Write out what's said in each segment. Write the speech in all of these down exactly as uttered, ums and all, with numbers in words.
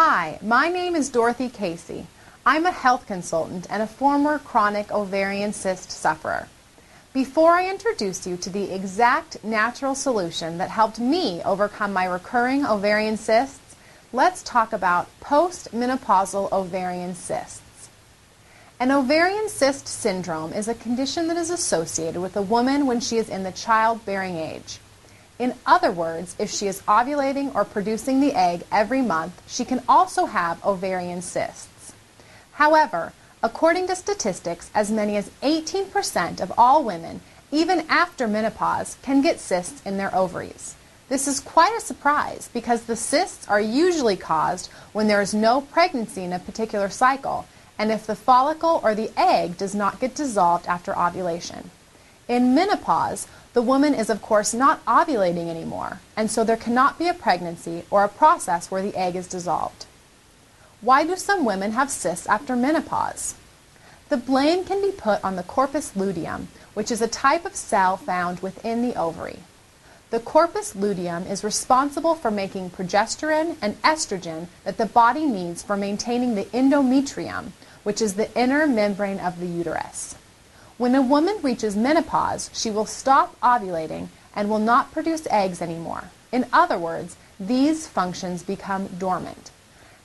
Hi, my name is Dorothy Casey. I'm a health consultant and a former chronic ovarian cyst sufferer. Before I introduce you to the exact natural solution that helped me overcome my recurring ovarian cysts, let's talk about postmenopausal ovarian cysts. An ovarian cyst syndrome is a condition that is associated with a woman when she is in the childbearing age. In other words, if she is ovulating or producing the egg every month, she can also have ovarian cysts. However, according to statistics, as many as eighteen percent of all women, even after menopause, can get cysts in their ovaries. This is quite a surprise because the cysts are usually caused when there is no pregnancy in a particular cycle and if the follicle or the egg does not get dissolved after ovulation. In menopause, the woman is of course not ovulating anymore, and so there cannot be a pregnancy or a process where the egg is dissolved. Why do some women have cysts after menopause? The blame can be put on the corpus luteum, which is a type of cell found within the ovary. The corpus luteum is responsible for making progesterone and estrogen that the body needs for maintaining the endometrium, which is the inner membrane of the uterus. When a woman reaches menopause, she will stop ovulating and will not produce eggs anymore. In other words, these functions become dormant.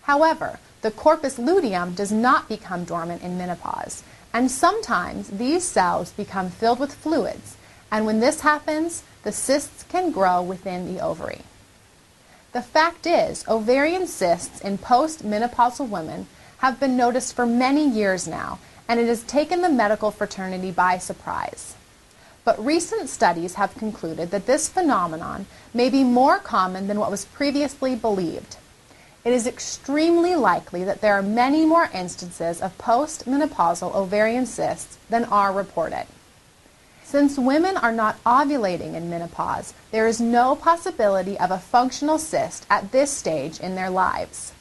However, the corpus luteum does not become dormant in menopause, and sometimes these cells become filled with fluids, and when this happens, the cysts can grow within the ovary. The fact is, ovarian cysts in postmenopausal women have been noticed for many years now, and it has taken the medical fraternity by surprise. But recent studies have concluded that this phenomenon may be more common than what was previously believed. It is extremely likely that there are many more instances of postmenopausal ovarian cysts than are reported. Since women are not ovulating in menopause, there is no possibility of a functional cyst at this stage in their lives.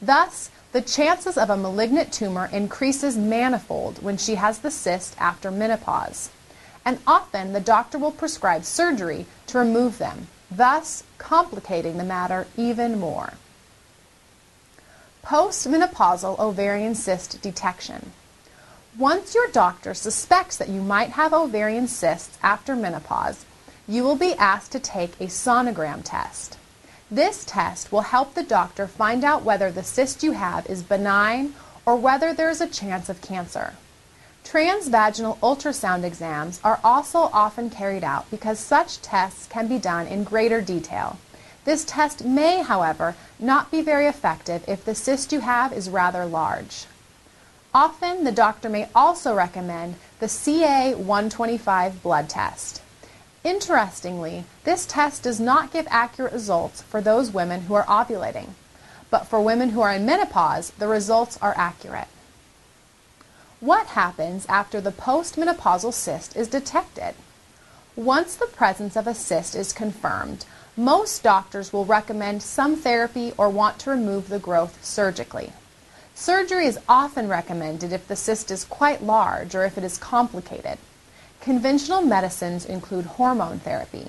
Thus, the chances of a malignant tumor increases manifold when she has the cyst after menopause, and often the doctor will prescribe surgery to remove them, thus complicating the matter even more. Postmenopausal ovarian cyst detection. Once your doctor suspects that you might have ovarian cysts after menopause, you will be asked to take a sonogram test. This test will help the doctor find out whether the cyst you have is benign or whether there is a chance of cancer. Transvaginal ultrasound exams are also often carried out because such tests can be done in greater detail. This test may, however, not be very effective if the cyst you have is rather large. Often, the doctor may also recommend the C A one twenty-five blood test. Interestingly, this test does not give accurate results for those women who are ovulating, but for women who are in menopause, the results are accurate. What happens after the postmenopausal cyst is detected? Once the presence of a cyst is confirmed, most doctors will recommend some therapy or want to remove the growth surgically. Surgery is often recommended if the cyst is quite large or if it is complicated. Conventional medicines include hormone therapy,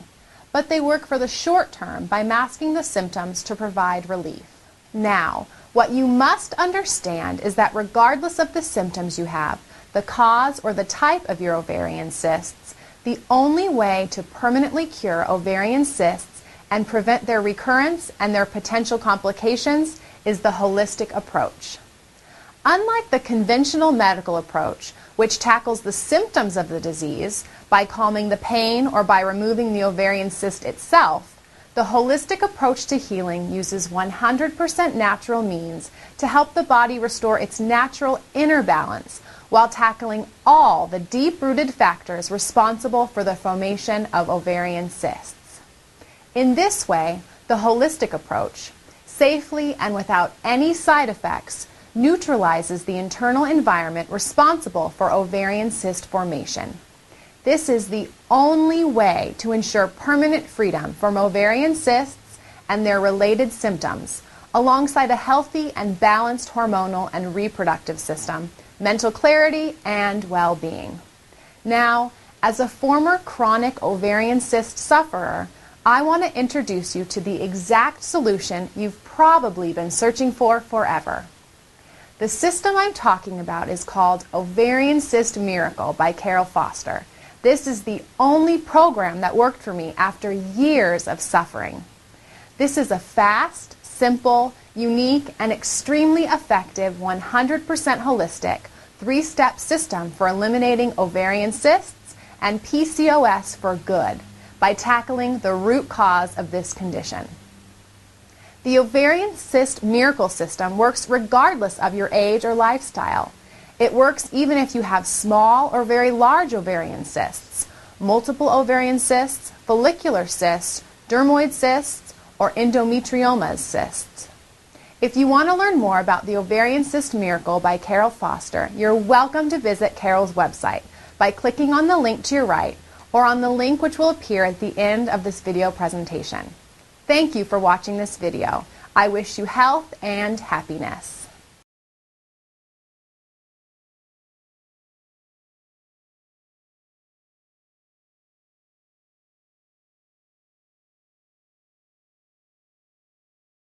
but they work for the short term by masking the symptoms to provide relief. Now, what you must understand is that regardless of the symptoms you have, the cause or the type of your ovarian cysts, the only way to permanently cure ovarian cysts and prevent their recurrence and their potential complications is the holistic approach. Unlike the conventional medical approach, which tackles the symptoms of the disease by calming the pain or by removing the ovarian cyst itself, the holistic approach to healing uses one hundred percent natural means to help the body restore its natural inner balance while tackling all the deep-rooted factors responsible for the formation of ovarian cysts. In this way, the holistic approach, safely and without any side effects, neutralizes the internal environment responsible for ovarian cyst formation. This is the only way to ensure permanent freedom from ovarian cysts and their related symptoms, alongside a healthy and balanced hormonal and reproductive system, mental clarity, and well-being. Now, as a former chronic ovarian cyst sufferer, I want to introduce you to the exact solution you've probably been searching for forever. The system I'm talking about is called Ovarian Cyst Miracle by Carol Foster. This is the only program that worked for me after years of suffering. This is a fast, simple, unique, and extremely effective one hundred percent holistic three-step system for eliminating ovarian cysts and P C O S for good by tackling the root cause of this condition. The Ovarian Cyst Miracle System works regardless of your age or lifestyle. It works even if you have small or very large ovarian cysts, multiple ovarian cysts, follicular cysts, dermoid cysts, or endometrioma cysts. If you want to learn more about the Ovarian Cyst Miracle by Carol Foster, you're welcome to visit Carol's website by clicking on the link to your right or on the link which will appear at the end of this video presentation. Thank you for watching this video. I wish you health and happiness.